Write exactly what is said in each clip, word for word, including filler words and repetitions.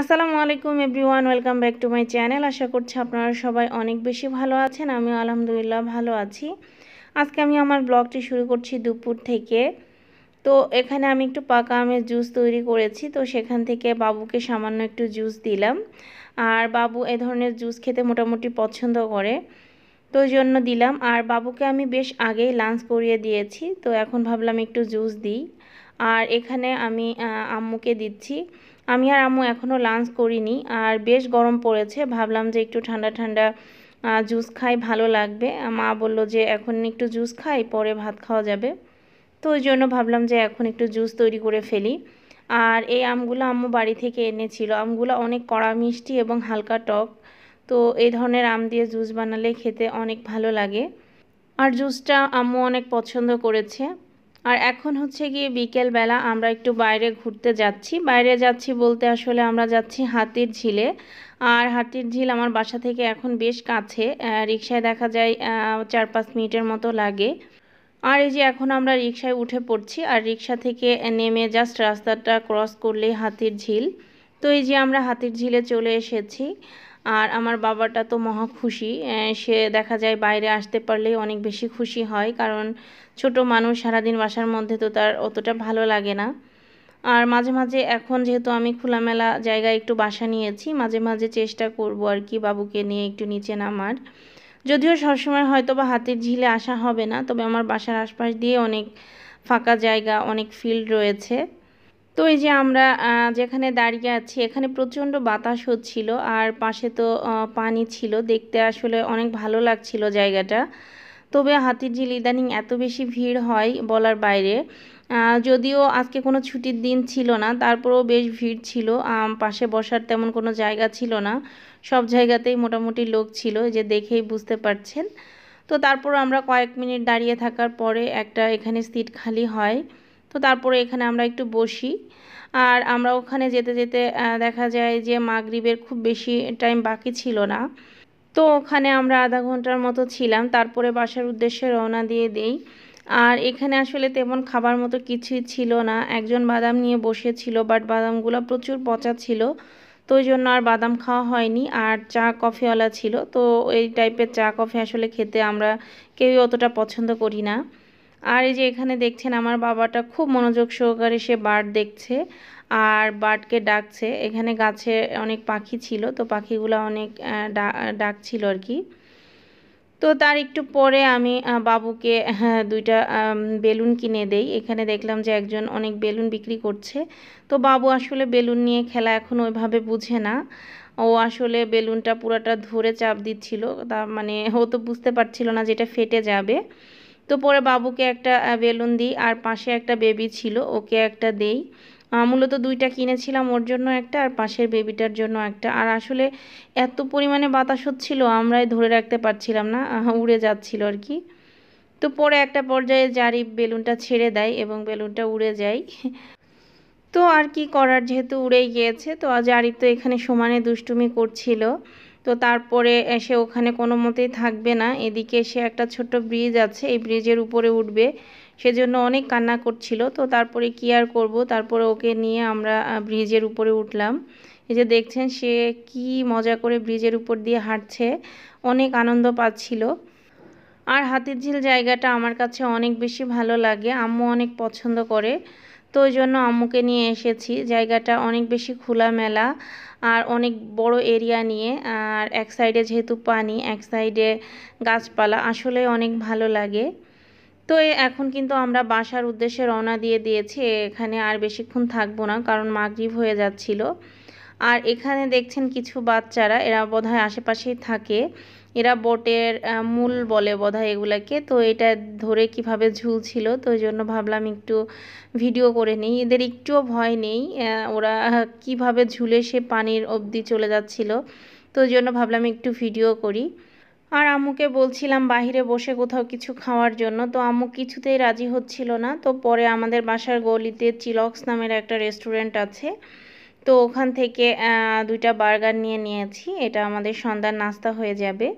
আসসালামু আলাইকুম everyone, welcome back to my channel. আশা করছি আপনারা সবাই অনেক বেশি ভালো আছেন। আমি আলহামদুলিল্লাহ ভালো আছি। আজকে আমি আমার ব্লগটি শুরু করছি দুপুর থেকে। তো এখানে আমি একটু পাকা আমের জুস তৈরি করেছি, তো সেখান থেকে বাবুকে সামান্য একটু জুস দিলাম। আর বাবু এ ধরনের জুস খেতে মোটামুটি পছন্দ করে, তো জন্য দিলাম। আর বাবুকে আমি বেশ আগেই লাঞ্চ করিয়ে দিয়েছি, তো এখন ভাবলাম একটু জুস দিই। আর এখানে আমি আম্মুকে দিচ্ছি। আমি আর আম্মু এখনও লাঞ্চ করিনি, আর বেশ গরম পড়েছে, ভাবলাম যে একটু ঠান্ডা ঠান্ডা জুস খাই, ভালো লাগবে। মা বলল যে এখন একটু জুস খাই, পরে ভাত খাওয়া যাবে, তো ওই জন্য ভাবলাম যে এখন একটু জুস তৈরি করে ফেলি। আর এই আমগুলো আম্মু বাড়ি থেকে এনেছিল। আমগুলো অনেক কড়া মিষ্টি এবং হালকা টক, তো এই ধরনের আম দিয়ে জুস বানালে খেতে অনেক ভালো লাগে। আর জুসটা আম্মু অনেক পছন্দ করেছে। আর এখন হচ্ছে গিয়ে বিকেলবেলা আমরা একটু বাইরে ঘুরতে যাচ্ছি। বাইরে যাচ্ছি বলতে আসলে আমরা যাচ্ছি হাতির ঝিলে। আর হাতির ঝিল আমার বাসা থেকে এখন বেশ কাছে, রিক্সায় দেখা যায় চার পাঁচ মিনিটের মতো লাগে। আর এই যে এখন আমরা রিক্সায় উঠে পড়ছি, আর রিক্সা থেকে নেমে জাস্ট রাস্তাটা ক্রস করলেই হাতির ঝিল। তো এই যে আমরা হাতির ঝিলে চলে এসেছি। আর আমার বাবাটা তো মহা খুশি, সে দেখা যায় বাইরে আসতে পারলেই অনেক বেশি খুশি হয়, কারণ ছোট মানুষ সারাদিন বাসার মধ্যে তো তার অতটা ভালো লাগে না। আর মাঝে মাঝে এখন যেহেতু আমি খোলামেলা জায়গায় একটু বাসা নিয়েছি, মাঝে মাঝে চেষ্টা করব আর কি বাবুকে নিয়ে একটু নিচে নামার। যদিও সবসময় হয়তো বা হাতির ঝিলে আসা হবে না, তবে আমার বাসার আশপাশ দিয়ে অনেক ফাঁকা জায়গা, অনেক ফিল্ড রয়েছে। তো এই যে আমরা যেখানে দাঁড়িয়ে আছি এখানে প্রচণ্ড বাতাস হচ্ছিল, আর পাশে তো পানি ছিল, দেখতে আসলে অনেক ভালো লাগছিল জায়গাটা। তবে হাতির ঝিল ইদানিং এত বেশি ভিড় হয় বলার বাইরে। যদিও আজকে কোনো ছুটির দিন ছিল না, তারপরেও বেশ ভিড় ছিল। পাশে বসার তেমন কোনো জায়গা ছিল না, সব জায়গাতেই মোটামুটি লোক ছিল, যে দেখেই বুঝতে পারছেন। তো তারপর আমরা কয়েক মিনিট দাঁড়িয়ে থাকার পরে একটা এখানে সিট খালি হয়, তো তারপরে এখানে আমরা একটু বসি। আর আমরা ওখানে যেতে যেতে দেখা যায় যে মাগরিবের খুব বেশি টাইম বাকি ছিল না, তো ওখানে আমরা আধা ঘন্টার মতো ছিলাম, তারপরে বাসার উদ্দেশ্যে রওনা দিয়ে দিই। আর এখানে আসলে তেমন খাবার মতো কিছুই ছিল না। একজন বাদাম নিয়ে বসেছিল, বাট বাদামগুলো প্রচুর পচা ছিল, তো ওই জন্য আর বাদাম খাওয়া হয়নি। আর চা কফিওয়ালা ছিল, তো এই টাইপের চা কফি আসলে খেতে আমরা কেউই অতটা পছন্দ করি না। আর এই যে এখানে দেখছেন আমার বাবাটা খুব মনোযোগ সহকারে সে বার্ড দেখছে আর বার্ডকে ডাকছে। এখানে গাছে অনেক পাখি ছিল, তো পাখিগুলো অনেক ডাকছিল আর কি। তো তার একটু পরে আমি বাবুকে দুইটা বেলুন কিনে দেই। এখানে দেখলাম যে একজন অনেক বেলুন বিক্রি করছে, তো বাবু আসলে বেলুন নিয়ে খেলা এখন ওইভাবে বুঝে না। ও আসলে বেলুনটা পুরাটা ধরে চাপ দিচ্ছিল, তা মানে ও তো বুঝতে পারছিল না যে এটা ফেটে যাবে। তো পরে বাবুকে একটা বেলুন দিই, আর পাশে একটা বেবি ছিল ওকে একটা দেই। মূলত দুইটা কিনেছিলাম, ওর জন্য একটা আর পাশের বেবিটার জন্য একটা। আর আসলে এত পরিমাণে বাতাস হচ্ছিল আমরাই ধরে রাখতে পারছিলাম না, উড়ে যাচ্ছিল আর কি। তো পরে একটা পর্যায়ে জারি বেলুনটা ছেড়ে দেয় এবং বেলুনটা উড়ে যায়, তো আর কি করার, যেহেতু উড়েই গিয়েছে। তো জারি তো এখানে সমানে দুষ্টুমি করছিল, তো তারপরে এসে ওখানে কোনো মতেই থাকবে না। এদিকে এসে একটা ছোট্ট ব্রিজ আছে, এই ব্রিজের উপরে উঠবে, সেজন্য অনেক কান্না করছিল। তো তারপরে কি আর করব, তারপরে ওকে নিয়ে আমরা ব্রিজের উপরে উঠলাম। এই যে দেখছেন সে কি মজা করে ব্রিজের উপর দিয়ে হাঁটছে, অনেক আনন্দ পাচ্ছিল। আর হাতির ঝিল জায়গাটা আমার কাছে অনেক বেশি ভালো লাগে, আম্মু অনেক পছন্দ করে, তো ওই জন্য আম্মুকে নিয়ে এসেছি। জায়গাটা অনেক বেশি খোলামেলা আর অনেক বড় এরিয়া নিয়ে, আর এক সাইডে যেহেতু পানি, এক সাইডে গাছপালা, আসলে অনেক ভালো লাগে। তো এখন কিন্তু আমরা বাসার উদ্দেশ্যে রওনা দিয়ে দিয়েছি। এখানে আর বেশিক্ষণ থাকবো না, কারণ মাগরিব হয়ে যাচ্ছিল। আর এখানে দেখছেন কিছু বাচ্চারা, এরা বোধহয় আশেপাশেই থাকে, এরা বোটের মূল বলে বোধহয় এগুলাকে, তো এটা ধরে কিভাবে ঝুলছিল, তো ওই জন্য ভাবলাম একটু ভিডিও করে নিই। এদের একটুও ভয় নেই, ওরা কিভাবে ঝুলে সে পানির অবধি চলে যাচ্ছিল, তো ওই জন্য ভাবলাম একটু ভিডিও করি। আর আম্মুকে বলছিলাম বাহিরে বসে কোথাও কিছু খাওয়ার জন্য, তো আম্মু কিছুতেই রাজি হচ্ছিল না। তো পরে আমাদের বাসার গলিতে চিলক্স নামের একটা রেস্টুরেন্ট আছে, তো ওখান থেকে দুইটা বার্গার নিয়ে নিয়েছি, এটা আমাদের সন্ধ্যার নাস্তা হয়ে যাবে।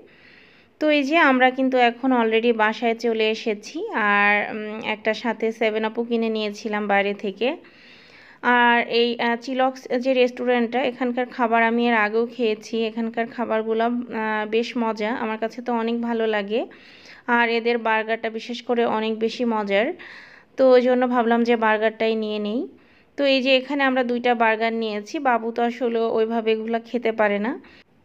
তো এই যে আমরা কিন্তু এখন অলরেডি বাসায় চলে এসেছি। আর একটা সাথে সেভেন আপও কিনে নিয়েছিলাম বাইরে থেকে। আর এই চিলক্স যে রেস্টুরেন্টটা এখানকার খাবার আমি এর আগেও খেয়েছি, এখানকার খাবারগুলো বেশ মজা, আমার কাছে তো অনেক ভালো লাগে। আর এদের বার্গারটা বিশেষ করে অনেক বেশি মজার, তো ওই জন্য ভাবলাম যে বার্গারটাই নিয়ে নেই। তো এই যে এখানে আমরা দুইটা বার্গার নিয়েছি, বাবু তো আসলে ওইভাবে এগুলো খেতে পারে না,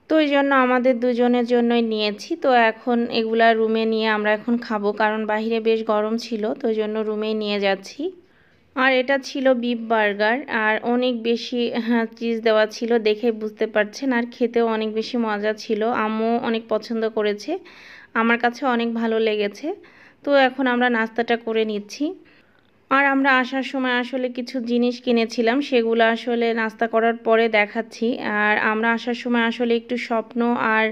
তো এই জন্য আমাদের দুজনের জন্যই নিয়েছি। তো এখন এগুলা রুমে নিয়ে আমরা এখন খাবো, কারণ বাহিরে বেশ গরম ছিল, তো ওই জন্য রুমেই নিয়ে যাচ্ছি। আর এটা ছিল বিফ বার্গার, আর অনেক বেশি চিজ দেওয়া ছিল, দেখে বুঝতে পারছেন, আর খেতেও অনেক বেশি মজা ছিল, আম্মু অনেক পছন্দ করেছে, আমার কাছে অনেক ভালো লেগেছে। তো এখন আমরা নাস্তাটা করে নিচ্ছি। আর আমরা আসার সময় আসলে কিছু জিনিস কিনেছিলাম, সেগুলো আসলে নাস্তা করার পরে দেখাচ্ছি। আর আমরা আসার সময় আসলে একটু স্বপ্ন আর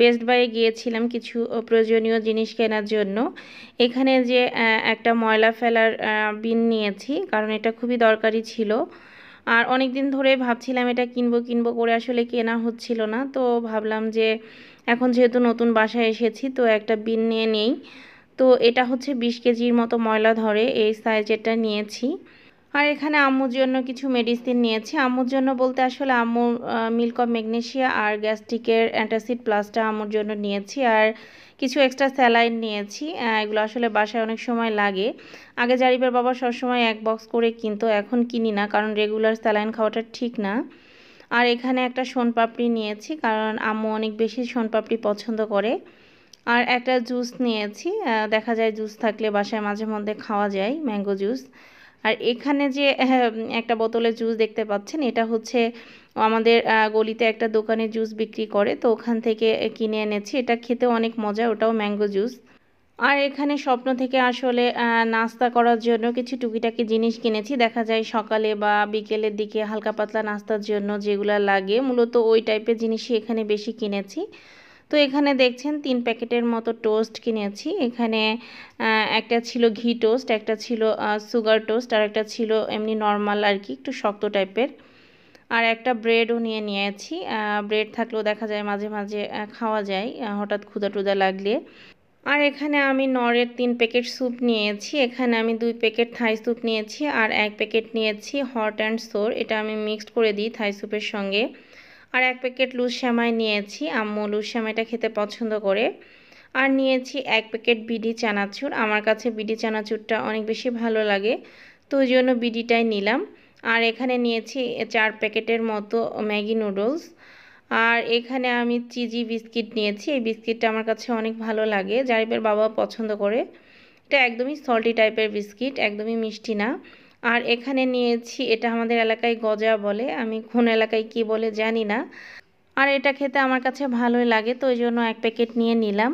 বেস্ট বাইয়ে গিয়েছিলাম কিছু প্রয়োজনীয় জিনিস কেনার জন্য। এখানে যে একটা ময়লা ফেলার বিন নিয়েছি, কারণ এটা খুবই দরকারি ছিল, আর অনেক দিন ধরে ভাবছিলাম এটা কিনবো কিনবো করে, আসলে কেনা হচ্ছিল না। তো ভাবলাম যে এখন যেহেতু নতুন বাসায় এসেছি, তো একটা বিন নিয়ে নেই। তো এটা হচ্ছে বিশ কেজির মতো ময়লা ধরে, এই সাইজেরটা নিয়েছি। আর এখানে আম্মুর জন্য কিছু মেডিসিন নিয়েছি, আম্মুর জন্য বলতে আসলে আম্মুর মিল্ক অফ ম্যাগনেসিয়া আর গ্যাস্ট্রিকের অ্যান্টাসিড প্লাসটা আম্মুর জন্য নিয়েছি, আর কিছু এক্সট্রা স্যালাইন নিয়েছি। এগুলো আসলে বাসায় অনেক সময় লাগে, আগে জারিবের বাবা সবসময় এক বক্স করে কিনতো, এখন কিনি না, কারণ রেগুলার স্যালাইন খাওয়াটা ঠিক না। আর এখানে একটা সোনপাপড়ি নিয়েছি, কারণ আম্মু অনেক বেশি সোনপাপড়ি পছন্দ করে। আর একটা জুস নিয়েছি, দেখা যায় জুস থাকলে বাসায় মাঝে মধ্যে খাওয়া যায়, ম্যাঙ্গো জুস। আর এখানে যে একটা বোতলে জুস দেখতে পাচ্ছেন, এটা হচ্ছে আমাদের গলিতে একটা দোকানে জুস বিক্রি করে, তো ওখান থেকে কিনে এনেছি, এটা খেতে অনেক মজা, ওটাও ম্যাঙ্গো জুস। আর এখানে স্বপ্ন থেকে আসলে নাস্তা করার জন্য কিছু টুকিটাকি জিনিস কিনেছি, দেখা যায় সকালে বা বিকেলের দিকে হালকা পাতলা নাস্তার জন্য যেগুলো লাগে, মূলত ওই টাইপের জিনিসই এখানে বেশি কিনেছি। তো এখানে দেখছেন তিন প্যাকেটের মতো টোস্ট কিনেছি, এখানে একটা ছিল ঘি টোস্ট, একটা ছিল সুগার টোস্ট, আর একটা ছিল এমনি নর্মাল আর কি, একটু শক্ত টাইপের। আর একটা ব্রেডও নিয়ে নিয়েছি, ব্রেড থাকলেও দেখা যায় মাঝে মাঝে খাওয়া যায় হঠাৎ ক্ষুধা টুধা লাগলে। আর এখানে আমি নরের তিন প্যাকেট স্যুপ নিয়েছি, এখানে আমি দুই প্যাকেট থাই স্যুপ নিয়েছি, আর এক প্যাকেট নিয়েছি হট অ্যান্ড সোর, এটা আমি মিক্সড করে দিই থাই স্যুপের সঙ্গে। আর এক প্যাকেট লুজ সেমাই নিয়েছি, আম্মু লুজ সেমাইটা খেতে পছন্দ করে। আর নিয়েছি এক প্যাকেট বিডি চানাচুর, আমার কাছে বিডি চানাচুরটা অনেক বেশি ভালো লাগে, তো ওই জন্য বিডিটাই নিলাম। আর এখানে নিয়েছি চার প্যাকেটের মতো ম্যাগি নুডলস। আর এখানে আমি চিজি বিস্কিট নিয়েছি, এই বিস্কিটটা আমার কাছে অনেক ভালো লাগে, জারিবের বাবা পছন্দ করে, এটা একদমই সল্টি টাইপের বিস্কিট, একদমই মিষ্টি না। আর এখানে নিয়েছি, এটা আমাদের এলাকায় গজা বলে, আমি কোন এলাকায় কি বলে জানি না, আর এটা খেতে আমার কাছে ভালোই লাগে, তো ওই জন্য এক প্যাকেট নিয়ে নিলাম।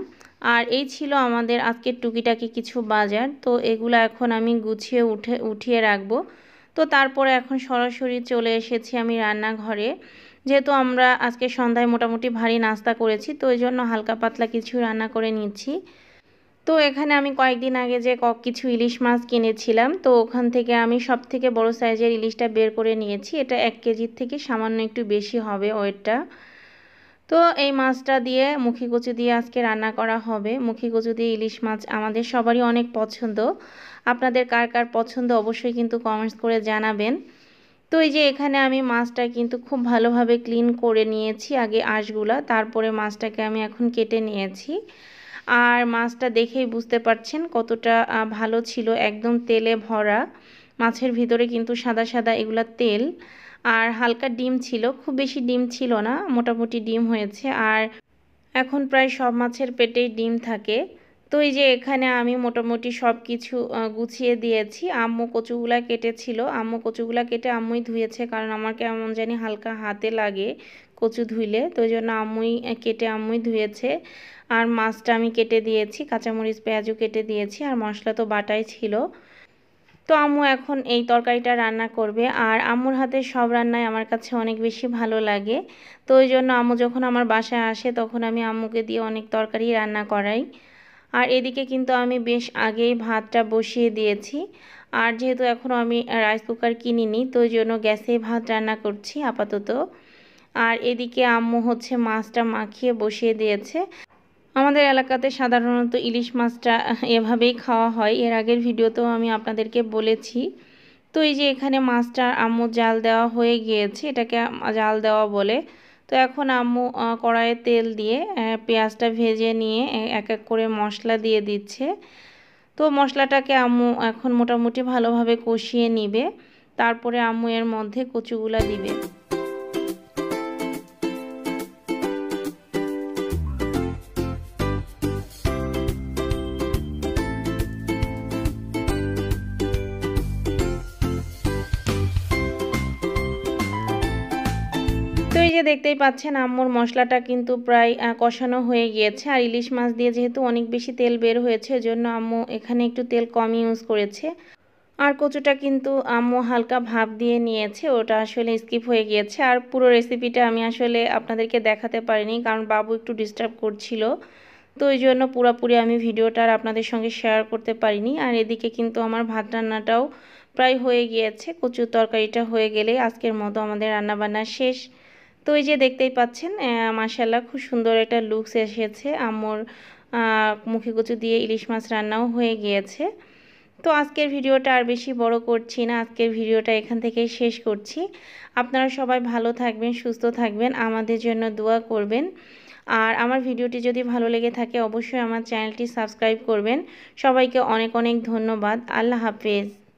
আর এই ছিল আমাদের আজকের টুকিটাকি কিছু বাজার, তো এগুলো এখন আমি গুছিয়ে উঠে উঠিয়ে রাখবো। তো তারপরে এখন সরাসরি চলে এসেছি আমি রান্নাঘরে, যেহেতু আমরা আজকে সন্ধ্যায় মোটামুটি ভারী নাস্তা করেছি, তো ওই জন্য হালকা পাতলা কিছু রান্না করে নিচ্ছি। তো এখানে আমি কয়েকদিন আগে যে কক কিছু ইলিশ মাছ কিনেছিলাম, তো ওখান থেকে আমি সব থেকে বড় সাইজের ইলিশটা বের করে নিয়েছি, এটা এক কেজির থেকে সামান্য একটু বেশি হবে ওয়েটটা। তো এই মাছটা দিয়ে মুখিকচু দিয়ে আজকে রান্না করা হবে। মুখিকচু দিয়ে ইলিশ মাছ আমাদের সবারই অনেক পছন্দ, আপনাদের কার কার পছন্দ অবশ্যই কিন্তু কমেন্টস করে জানাবেন। তো এই যে এখানে আমি মাছটা কিন্তু খুব ভালোভাবে ক্লিন করে নিয়েছি আগে আঁশগুলা, তারপরে মাছটাকে আমি এখন কেটে নিয়েছি। আর মাছটা দেখেই বুঝতে পারছেন কতটা ভালো ছিল, একদম তেলে ভরা, মাছের ভিতরে কিন্তু সাদা সাদা এগুলা তেল, আর হালকা ডিম ছিল, খুব বেশি ডিম ছিল না, মোটামুটি ডিম হয়েছে, আর এখন প্রায় সব মাছের পেটেই ডিম থাকে। তো এই যে এখানে আমি মোটামুটি সব কিছু গুছিয়ে দিয়েছি। আম্মু কচুগুলা কেটেছিল, আম্মু কচুগুলা কেটে আম্মুই ধুয়েছে, কারণ আমার কেমন জানি হালকা হাতে লাগে কচু ধুইলে, তো ওই জন্য আম্মুই কেটে আম্মুই ধুয়েছে। আর মাছটা আমি কেটে দিয়েছি, কাঁচামরিচ পেঁয়াজও কেটে দিয়েছি, আর মশলা তো বাটাই ছিল। তো আম্মু এখন এই তরকারিটা রান্না করবে, আর আম্মুর হাতে সব রান্নাই আমার কাছে অনেক বেশি ভালো লাগে, তো ওই জন্য আম্মু যখন আমার বাসায় আসে তখন আমি আম্মুকে দিয়ে অনেক তরকারি রান্না করাই। আর এদিকে কিন্তু আমি বেশ আগেই ভাতটা বসিয়ে দিয়েছি, আর যেহেতু এখনও আমি রাইস কুকার কিনিনি, তো ওই জন্য গ্যাসে ভাত রান্না করছি আপাতত। আর এদিকে আম্মু হচ্ছে মাছটা মাখিয়ে বসিয়ে দিয়েছে। আমাদের এলাকাতে সাধারণত ইলিশ মাছটা এভাবেই খাওয়া হয়, এর আগের ভিডিওতেও আমি আপনাদেরকে বলেছি। তো এই যে এখানে মাছটা আম্মু জাল দেওয়া হয়ে গিয়েছে, এটাকে জাল দেওয়া বলে। তো এখন আম্মু কড়াইয়ে তেল দিয়ে পেঁয়াজটা ভেজে নিয়ে এক এক করে মশলা দিয়ে দিচ্ছে। তো মশলাটাকে আম্মু এখন মোটামুটি ভালোভাবে কষিয়ে নিবে, তারপরে আম্মু এর মধ্যে কচুগুলা দিবে। তো এই যে দেখতেই পাচ্ছেন আম্মুর মশলাটা কিন্তু প্রায় কষানো হয়ে গিয়েছে। আর ইলিশ মাছ দিয়ে যেহেতু অনেক বেশি তেল বের হয়েছে, এজন্য আম্মু এখানে একটু তেল কম ইউজ করেছে। আর কচুটা কিন্তু আম্মু হালকা ভাপ দিয়ে নিয়েছে, ওটা আসলে স্কিপ হয়ে গিয়েছে। আর পুরো রেসিপিটা আমি আসলে আপনাদেরকে দেখাতে পারিনি, কারণ বাবু একটু ডিস্টার্ব করছিল। তো এই জন্য পুরোপুরি আমি ভিডিওটা আর আপনাদের সঙ্গে শেয়ার করতে পারিনি। আর এদিকে কিন্তু আমার ভাত রান্নাটাও প্রায় হয়ে গিয়েছে। কচুর তরকারিটা হয়ে গেলে আজকের মতো আমাদের রান্নাবান্না শেষ। তো এই যে দেখতেই পাচ্ছেন মাশাআল্লাহ খুব সুন্দর একটা লুকস এসেছে, আম্মুর মুখিকচু দিয়ে ইলিশ মাছ রান্নাও হয়ে গিয়েছে। তো আজকের ভিডিওটা আর বেশি বড় করছি না, আজকের ভিডিওটা এখান থেকেই শেষ করছি। আপনারা সবাই ভালো থাকবেন, সুস্থ থাকবেন, আমাদের জন্য দোয়া করবেন। আর আমার ভিডিওটি যদি ভালো লেগে থাকে অবশ্যই আমার চ্যানেলটি সাবস্ক্রাইব করবেন। সবাইকে অনেক অনেক ধন্যবাদ। আল্লাহ হাফেজ।